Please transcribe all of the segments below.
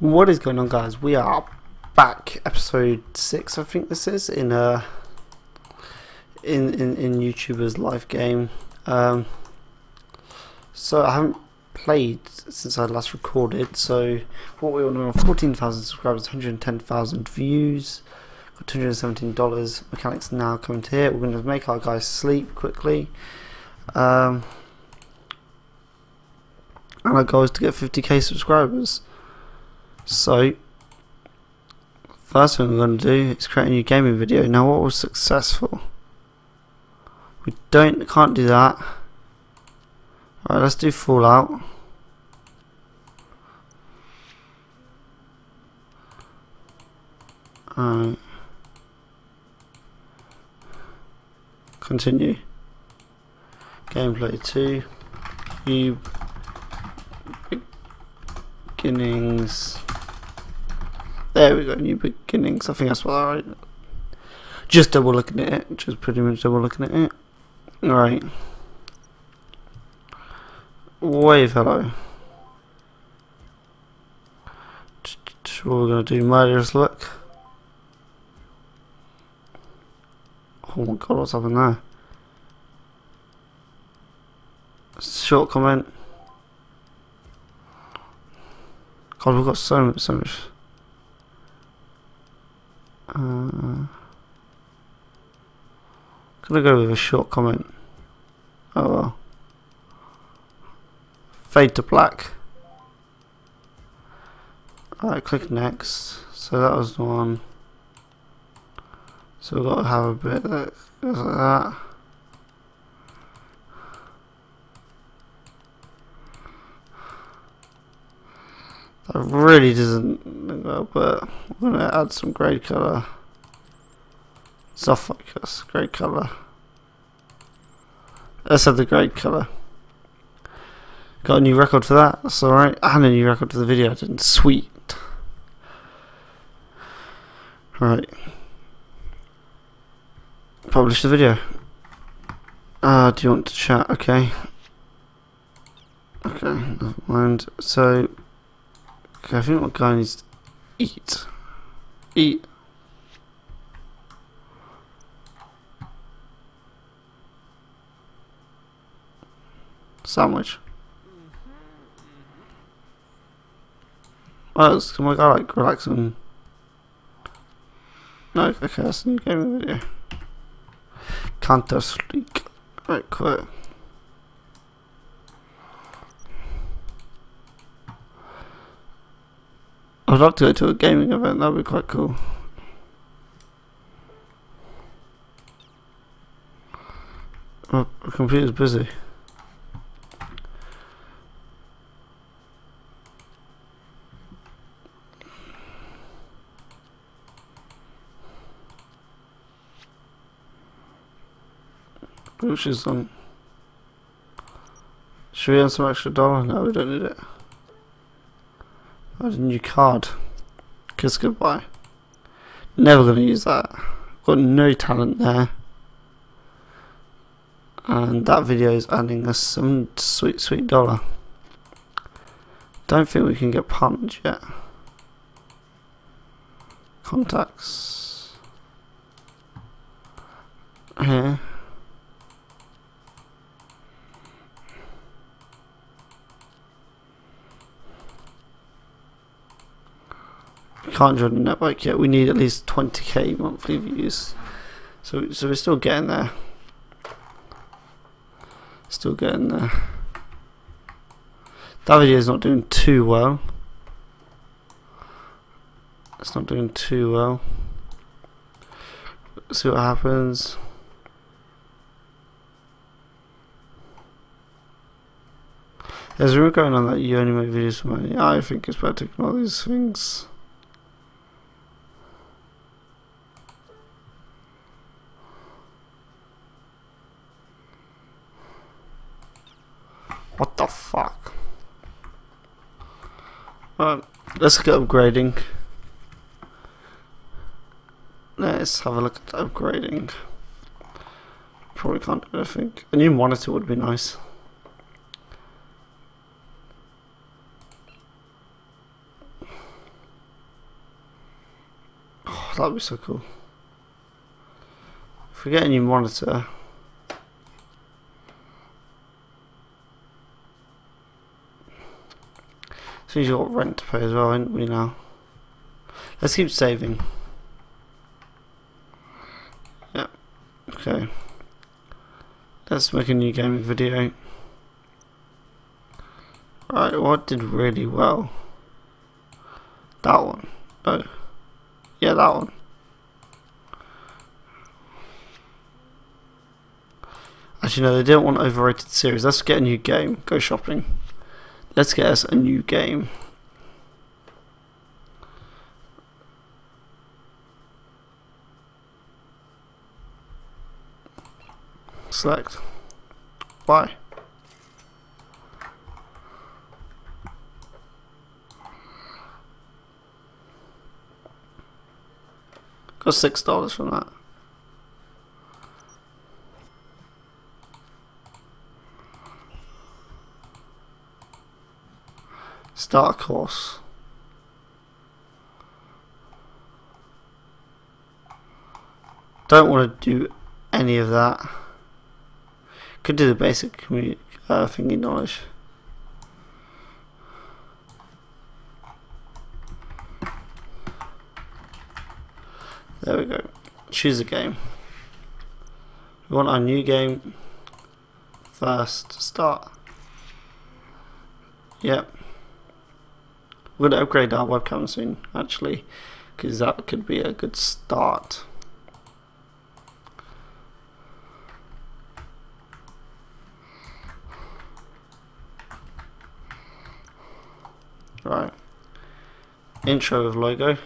What is going on, guys? We are back, episode 6, I think this is, in YouTuber's live game. So I haven't played since I last recorded. So what we all know: 14,000 subscribers, 110,000 views, got $217. Mechanics now coming to here. We're going to make our guys sleep quickly. And our goal is to get 50k subscribers. So first thing we're going to do is create a new gaming video. Now, what was successful? We can't do that. All right, let's do Fallout. Continue. Gameplay 2. You. Beginnings. There we go, new beginnings. I think that's what I wrote. Just double looking at it. Just pretty much double looking at it. Alright. Wave hello. What we're gonna do, murderous look. Oh my god, what's happened there? Short comment. God, we've got so much. Gonna go with a short comment. Oh well. Fade to black. Alright, click next. So that was the one. So we've got to have a bit that goes like that. That really doesn't go, but we're going to add some grey colour. Soft focus, grey colour. Let's add the grey colour. Got a new record for that, that's alright. And a new record for the video, didn't. Sweet. Right. Publish the video. Do you want to chat? Okay. Okay, never mind. So. Okay, I think my guy needs to eat. Eat. Sandwich. Oh, it's my guy like relaxing. No, okay, that's a new gaming video. Counter Strike. Right, quit. I'd love to go to a gaming event, that would be quite cool. My computer's busy. Which is on. Should we earn some extra dollar? No, we don't need it. I had a new card. Kiss goodbye. Never gonna use that. Got no talent there. And that video is adding us some sweet dollar. Don't think we can get partnered yet. Contacts. Here. Can't join the network yet. We need at least 20k monthly views, so we're still getting there. Still getting there. That video is not doing too well. It's not doing too well. Let's see what happens. As we were going on that, you only make videos for money. I think it's better to ignore these things. What the fuck? Let's get upgrading. Let's have a look at upgrading. Probably can't do anything. A new monitor would be nice. that'd be so cool. If we get a new monitor, as soon as you've got rent to pay as well, haven't we now? Let's keep saving. Yep, okay. Let's make a new gaming video. Right, what did really well? That one. Oh. Yeah, that one. Actually, no, they didn't want overrated series. Let's get a new game. Go shopping. Let's get us a new game. Select. Buy. Got $6 from that. Start course. Don't want to do any of that. Could do the basic thingy knowledge. There we go. Choose a game. We want our new game first to start. Yep. We're going to upgrade our webcam soon, actually, because that could be a good start. Right. Intro with logo.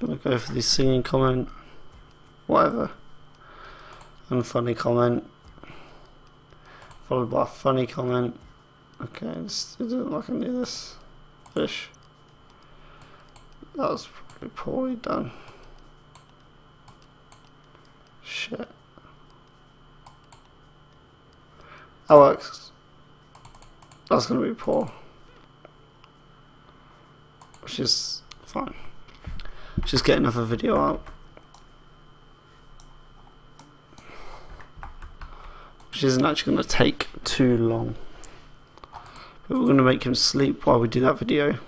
I'm going to go for the singing comment, whatever, and funny comment, followed by a funny comment. Okay, it doesn't like any of this. Fish. That was probably poorly done. Shit. That works. That's going to be poor. Which is fine. Just get another video out, which isn't actually going to take too long, but we're going to make him sleep while we do that video,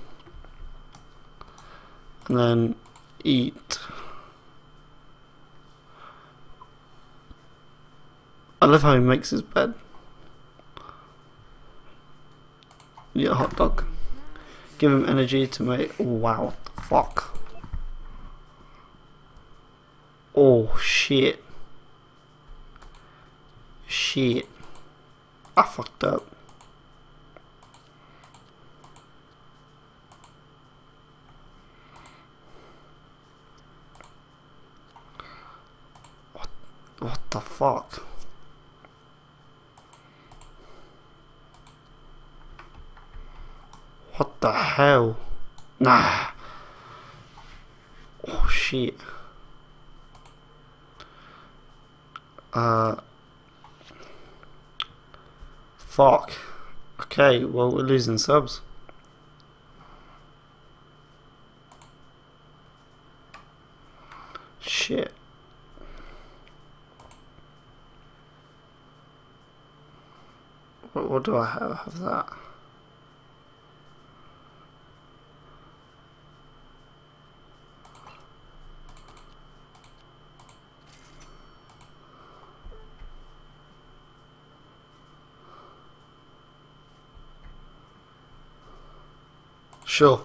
and then eat. I love how he makes his bed. Yeah, hot dog. Give him energy to make. Oh, wow, fuck. Oh shit. Shit. I fucked up. What the fuck? What the hell? Nah. Oh shit. Fuck. Okay, well, we're losing subs. Shit. What do I have that? Sure.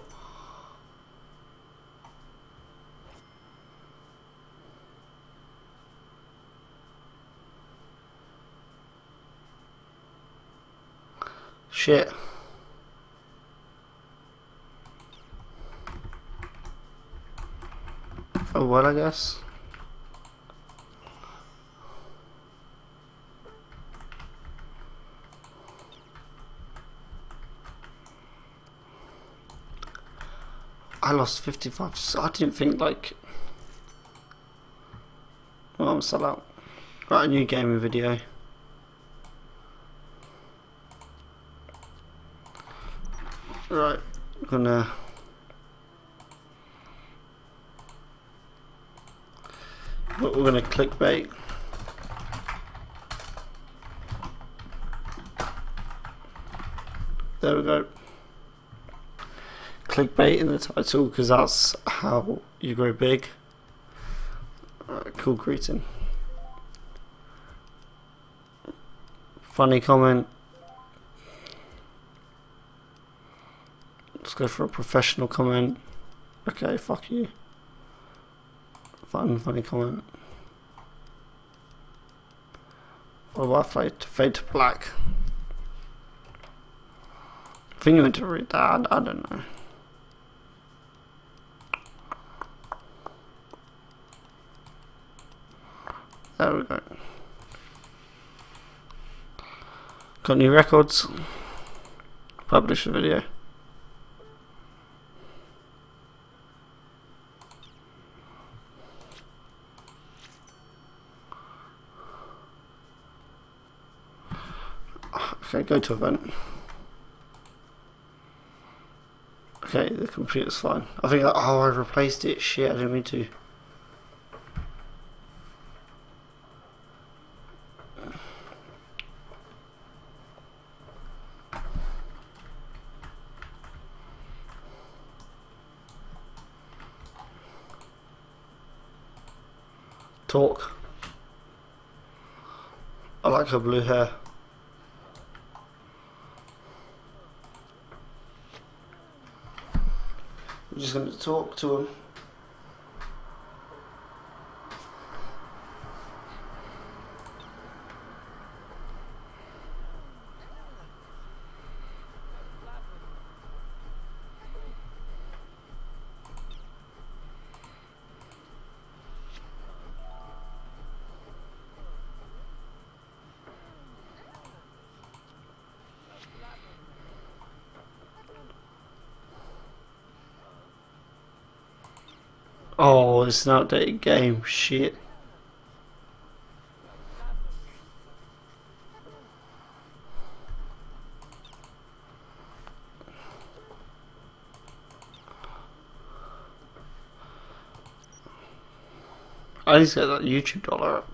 Shit. Oh, well, I guess. I lost 55, so I didn't think like... Well, I'm still out. Right, a new gaming video. Right, I'm gonna But we're going to clickbait. There we go. Clickbait in the title, because that's how you grow big. Cool greeting. Funny comment. Let's go for a professional comment. Okay, fuck you. Funny comment. Or fade to black. I think you meant to read that. I don't know. There we go. Got new records. Publish the video. Okay, go to event. Okay, the computer's fine. I think, oh, I replaced it. Shit, I didn't mean to. Talk. I like her blue hair. I'm just going to talk to him. Oh, it's an outdated game. Shit. I need to get that YouTube dollar up.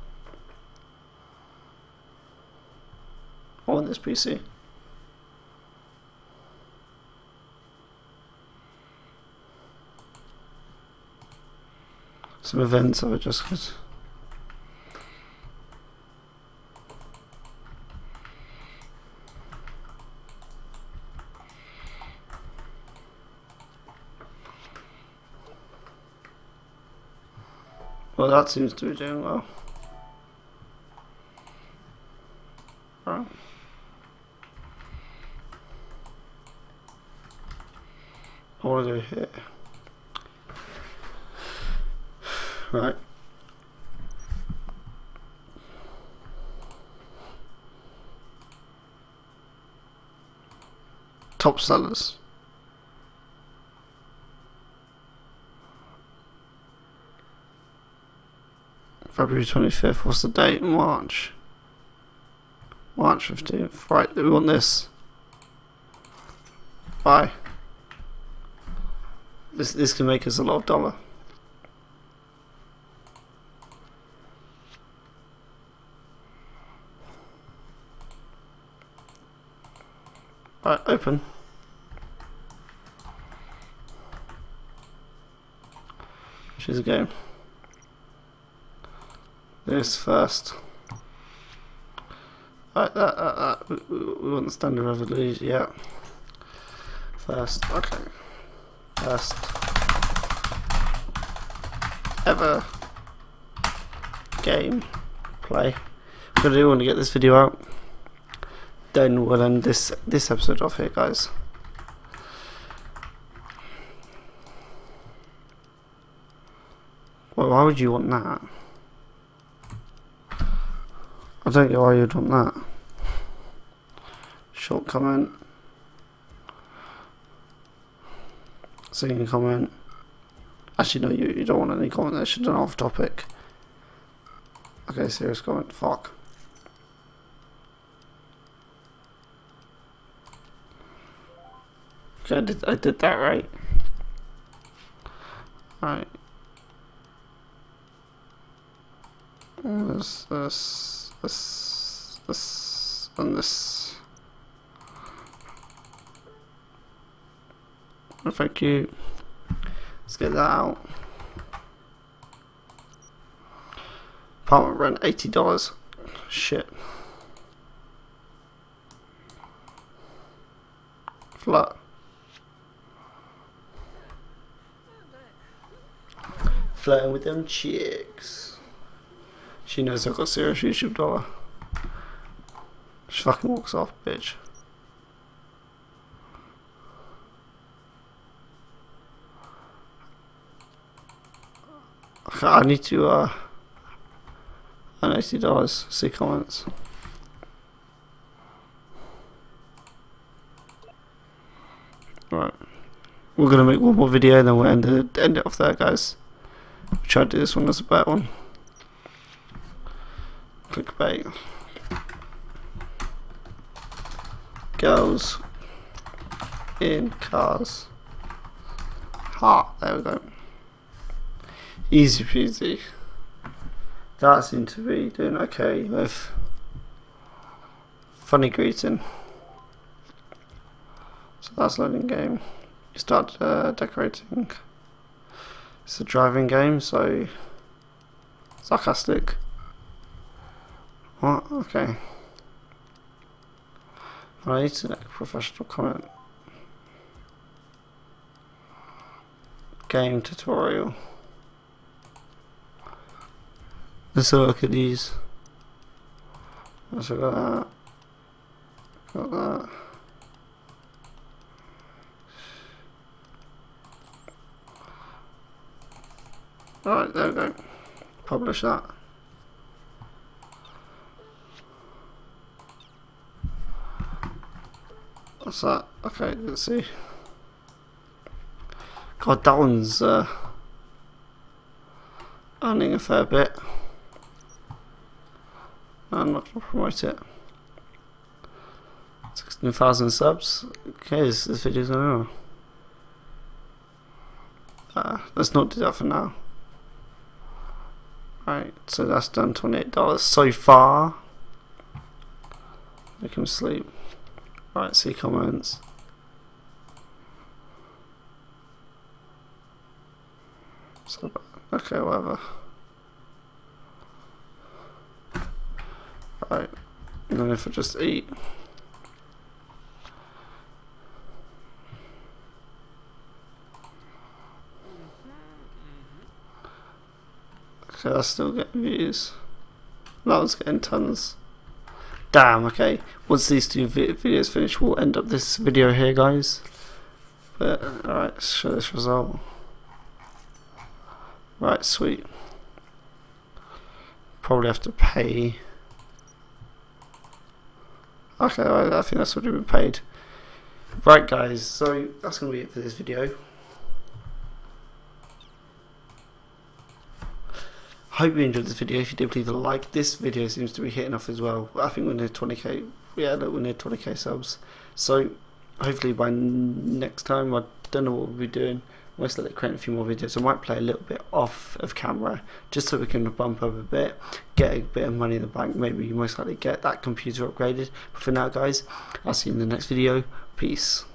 I want this PC. Some events I just because well, that seems to be doing well. All right. I want to go here. Right. Top sellers. February 25th. What's the date? March. March 15th. Right. We want this. Bye. This can make us a lot of dollar. Right, open. Choose a game. This first. Right, we want the standard resolution, yeah. First, okay. First ever game play. But I do want to get this video out. Then we'll end this episode off here, guys. Well, why would you want that? I don't know why you'd want that. Short comment. Singing comment. Actually, no, you don't want any comment. That should be an off topic. Okay, serious comment. Fuck. I did that right. Alright. This, and this. Thank you. Let's get that out. Apartment rent $80. Shit. Flat. Flirting with them chicks. She knows I've got serious YouTube dollar. She fucking walks off, bitch. Okay, I need to $80. See comments. Right. We're gonna make one more video and then we'll end it off there, guys. We'll try to do this one as a better one. Clickbait. Girls in cars. Ha! There we go. Easy peasy. That seemed to be doing okay with funny greeting. So that's loading game. You start decorating. It's a driving game, so sarcastic. What? Okay. I need to make a professional comment. Game tutorial. Let's have a look at these. So got that. Got that. Alright, there we go. Publish that. What's that? Okay, let's see. God, that one's earning a fair bit. I'm not going to promote it. 16,000 subs. Okay, this video's going on. Let's not do that for now. Right, so that's done. $28 so far. Make him sleep. Right, see comments. So, okay, whatever. Right, and then if I just eat. Okay, I still get views. That one's getting tons. Damn, okay. Once these two videos finish, we'll end up this video here, guys. But, alright, let's show this result. Right, sweet. Probably have to pay. Okay, right, I think that's already been paid. Right, guys, so that's going to be it for this video. Hope you enjoyed this video. If you did, please like. This video seems to be hitting off as well. I think we're near 20k. Yeah, look, we're near 20k subs. So hopefully by next time, I don't know what we'll be doing. We'll just create a few more videos. I might play a little bit off of camera just so we can bump up a bit, get a bit of money in the bank. Maybe you most likely get that computer upgraded. But for now, guys, I'll see you in the next video. Peace.